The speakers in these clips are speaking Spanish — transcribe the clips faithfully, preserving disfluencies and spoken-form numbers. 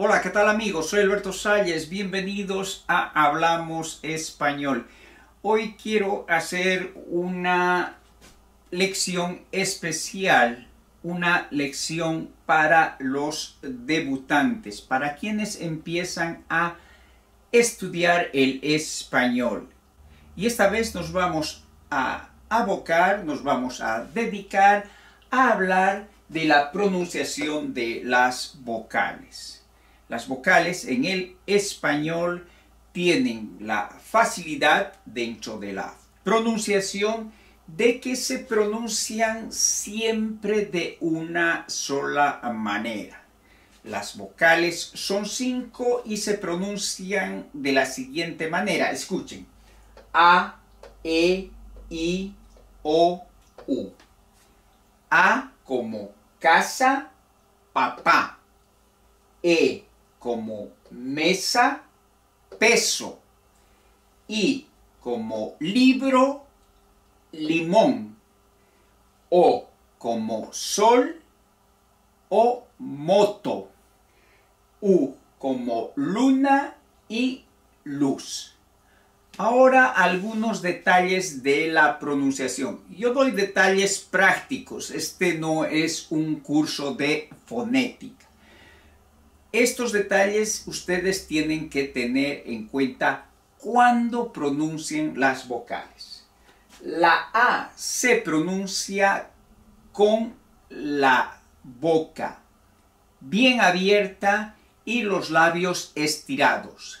Hola, ¿qué tal amigos? Soy Alberto Salles, bienvenidos a Hablamos Español. Hoy quiero hacer una lección especial, una lección para los debutantes, para quienes empiezan a estudiar el español. Y esta vez nos vamos a abocar, nos vamos a dedicar a hablar de la pronunciación de las vocales. Las vocales en el español tienen la facilidad dentro de la pronunciación de que se pronuncian siempre de una sola manera. Las vocales son cinco y se pronuncian de la siguiente manera. Escuchen. A, E, I, O, U. A como casa, papá. E como mesa, peso. I como libro, limón. O como sol o moto. U como luna y luz. Ahora algunos detalles de la pronunciación. Yo doy detalles prácticos. Este no es un curso de fonética. Estos detalles ustedes tienen que tener en cuenta cuando pronuncien las vocales. La A se pronuncia con la boca bien abierta y los labios estirados.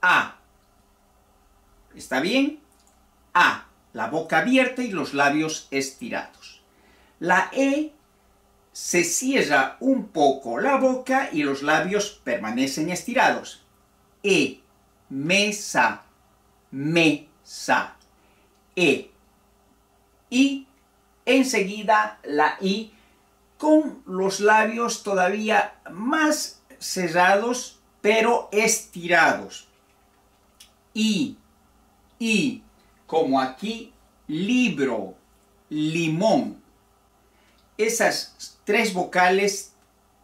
A. ¿Está bien? A. La boca abierta y los labios estirados. La E se cierra un poco la boca y los labios permanecen estirados. E, mesa, mesa, E. Y enseguida la I con los labios todavía más cerrados pero estirados. I, I, como aquí, libro, limón. Esas tres vocales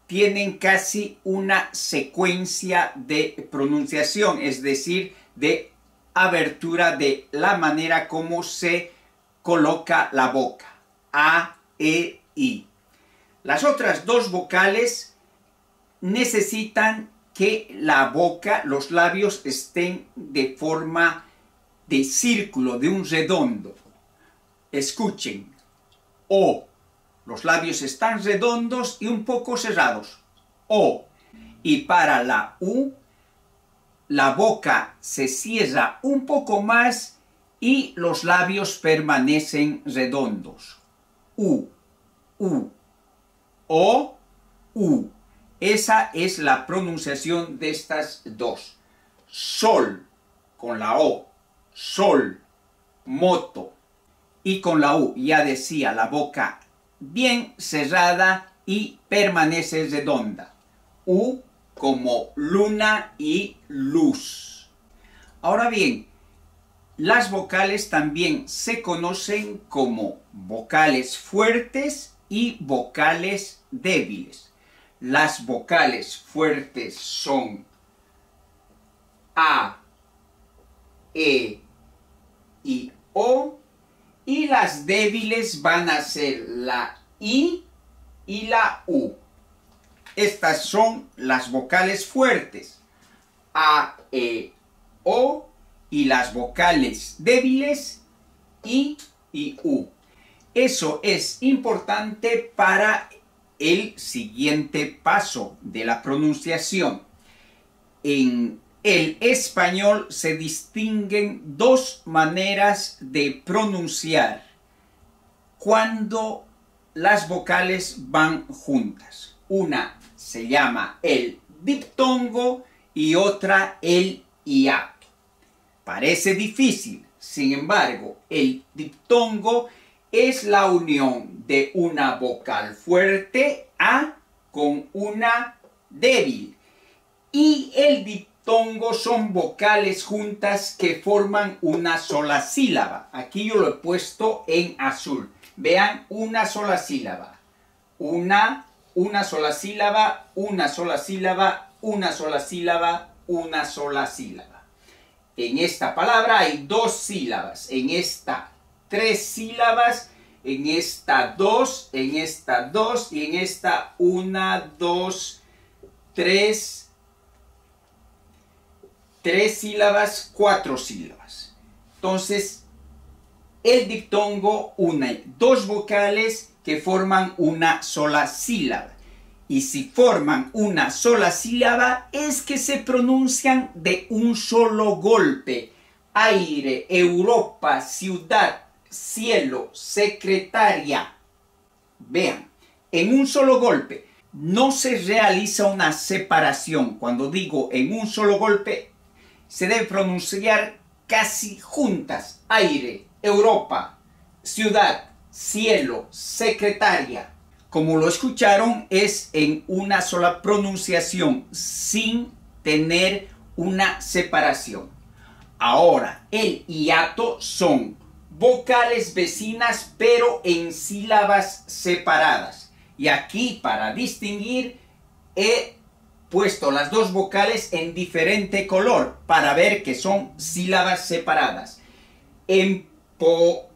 tienen casi una secuencia de pronunciación, es decir, de abertura de la manera como se coloca la boca. A, E, I. Las otras dos vocales necesitan que la boca, los labios estén de forma de círculo, de un redondo. Escuchen. O. Los labios están redondos y un poco cerrados. O. Y para la U, la boca se cierra un poco más y los labios permanecen redondos. U. U. O. U. Esa es la pronunciación de estas dos. Sol. Con la O. Sol. Moto. Y con la U. Ya decía, la boca bien cerrada y permanece redonda. U como luna y luz. Ahora bien, las vocales también se conocen como vocales fuertes y vocales débiles. Las vocales fuertes son A, E y O. Y las débiles van a ser la I y la U. Estas son las vocales fuertes. A, E, O. Y las vocales débiles I y U. Eso es importante para el siguiente paso de la pronunciación. En el español se distinguen dos maneras de pronunciar cuando las vocales van juntas. Una se llama el diptongo y otra el hiato. Parece difícil, sin embargo, el diptongo es la unión de una vocal fuerte A con una débil. Y el diptongo son vocales juntas que forman una sola sílaba. Aquí yo lo he puesto en azul. Vean, una sola sílaba. Una, una sola sílaba, una sola sílaba, una sola sílaba, una sola sílaba. En esta palabra hay dos sílabas, en esta tres sílabas, en esta dos, en esta dos y en esta una, dos, tres, tres sílabas, cuatro sílabas. Entonces, el diptongo une dos vocales que forman una sola sílaba. Y si forman una sola sílaba es que se pronuncian de un solo golpe. Aire, Europa, ciudad, cielo, secretaria. Vean, en un solo golpe. No se realiza una separación. Cuando digo en un solo golpe, se debe pronunciar casi juntas. Aire, Europa, ciudad, cielo, secretaria. Como lo escucharon, es en una sola pronunciación, sin tener una separación. Ahora, el hiato son vocales vecinas, pero en sílabas separadas. Y aquí, para distinguir, he puesto las dos vocales en diferente color, para ver que son sílabas separadas. En po,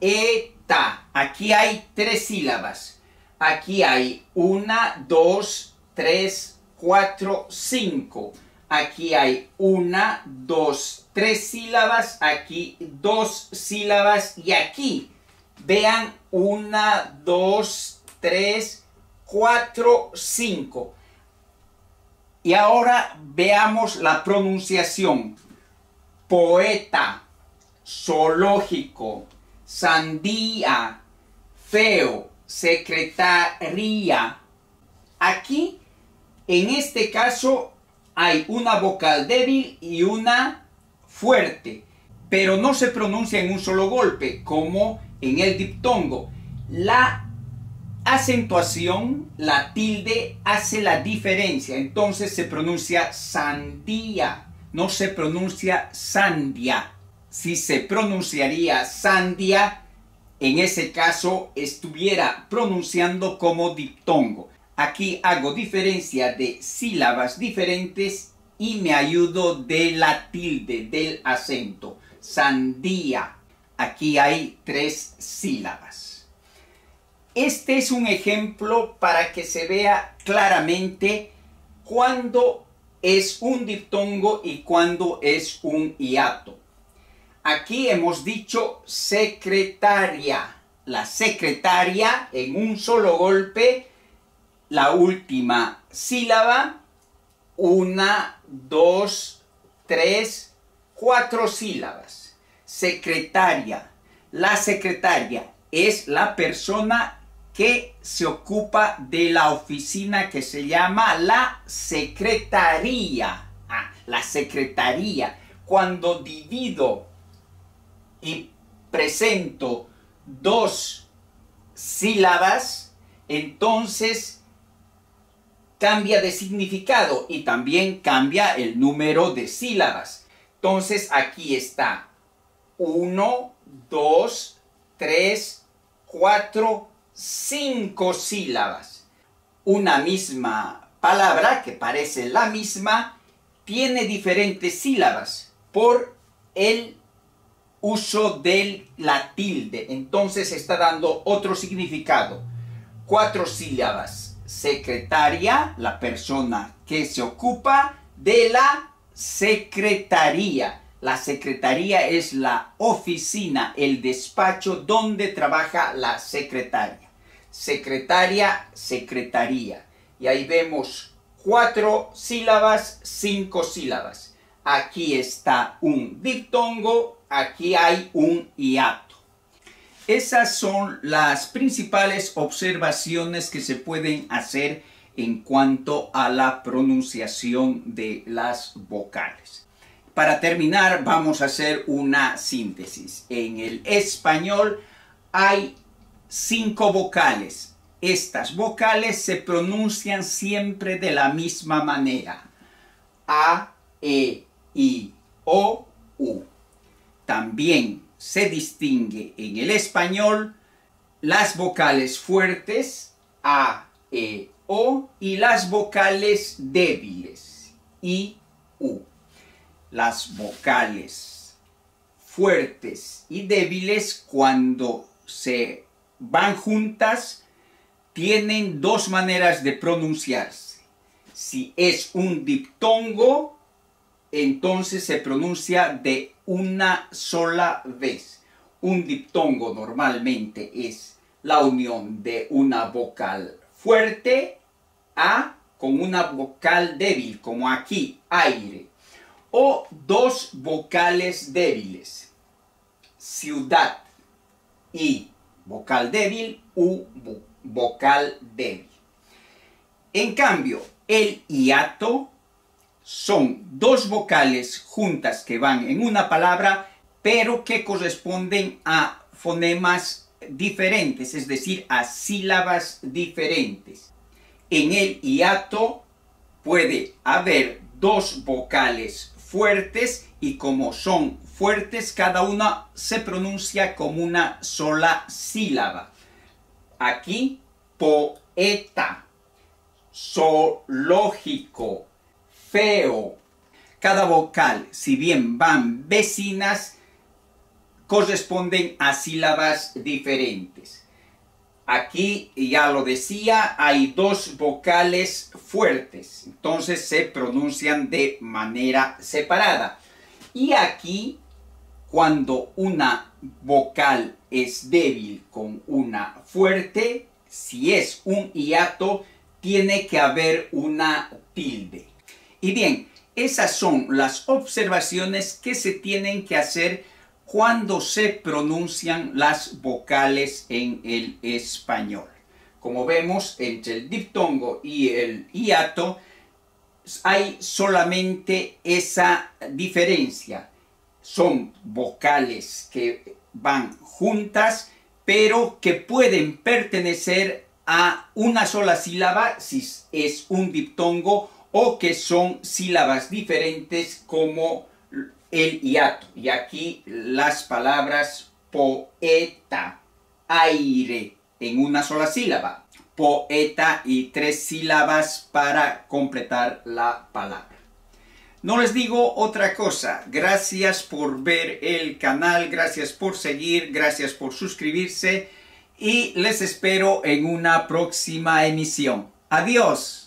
eta, aquí hay tres sílabas. Aquí hay una, dos, tres, cuatro, cinco. Aquí hay una, dos, tres sílabas. Aquí dos sílabas. Y aquí, vean, una, dos, tres, cuatro, cinco. Y ahora veamos la pronunciación. Poeta, zoológico, sandía, feo. Secretaría. Aquí, en este caso, hay una vocal débil y una fuerte, pero no se pronuncia en un solo golpe, como en el diptongo. La acentuación, la tilde, hace la diferencia. Entonces se pronuncia sandía, no se pronuncia sandia. Si se pronunciaría sandia, en ese caso estuviera pronunciando como diptongo. Aquí hago diferencia de sílabas diferentes y me ayudo de la tilde, del acento. Sandía. Aquí hay tres sílabas. Este es un ejemplo para que se vea claramente cuándo es un diptongo y cuándo es un hiato. Aquí hemos dicho secretaria. La secretaria, en un solo golpe, la última sílaba, una, dos, tres, cuatro sílabas. Secretaria. La secretaria es la persona que se ocupa de la oficina que se llama la secretaría. Ah, la secretaría. Cuando divido y presento dos sílabas, entonces cambia de significado y también cambia el número de sílabas. Entonces aquí está uno, dos, tres, cuatro, cinco sílabas. Una misma palabra que parece la misma tiene diferentes sílabas por el uso de la tilde. Entonces está dando otro significado. Cuatro sílabas. Secretaria, la persona que se ocupa de la secretaría. La secretaría es la oficina, el despacho donde trabaja la secretaria. Secretaria, secretaría. Y ahí vemos cuatro sílabas, cinco sílabas. Aquí está un diptongo. Aquí hay un hiato. Esas son las principales observaciones que se pueden hacer en cuanto a la pronunciación de las vocales. Para terminar, vamos a hacer una síntesis. En el español hay cinco vocales. Estas vocales se pronuncian siempre de la misma manera. A, E, I, O, U. También se distingue en el español las vocales fuertes, A, E, o y las vocales débiles, i, u. Las vocales fuertes y débiles, cuando se van juntas, tienen dos maneras de pronunciarse. Si es un diptongo, entonces se pronuncia de una sola vez. Un diptongo normalmente es la unión de una vocal fuerte a con una vocal débil, como aquí, aire, o dos vocales débiles, ciudad, i, vocal débil, u, vocal débil. En cambio, el hiato son dos vocales juntas que van en una palabra, pero que corresponden a fonemas diferentes, es decir, a sílabas diferentes. En el hiato puede haber dos vocales fuertes y como son fuertes, cada una se pronuncia como una sola sílaba. Aquí, poeta, zoológico, feo. Cada vocal, si bien van vecinas, corresponden a sílabas diferentes. Aquí, ya lo decía, hay dos vocales fuertes, entonces se pronuncian de manera separada. Y aquí, cuando una vocal es débil con una fuerte, si es un hiato, tiene que haber una tilde. Y bien, esas son las observaciones que se tienen que hacer cuando se pronuncian las vocales en el español. Como vemos, entre el diptongo y el hiato hay solamente esa diferencia. Son vocales que van juntas, pero que pueden pertenecer a una sola sílaba, si es un diptongo, o que son sílabas diferentes como el hiato. Y aquí las palabras poeta, aire, en una sola sílaba. Poeta y tres sílabas para completar la palabra. No les digo otra cosa. Gracias por ver el canal, gracias por seguir, gracias por suscribirse y les espero en una próxima emisión. Adiós.